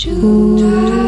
two.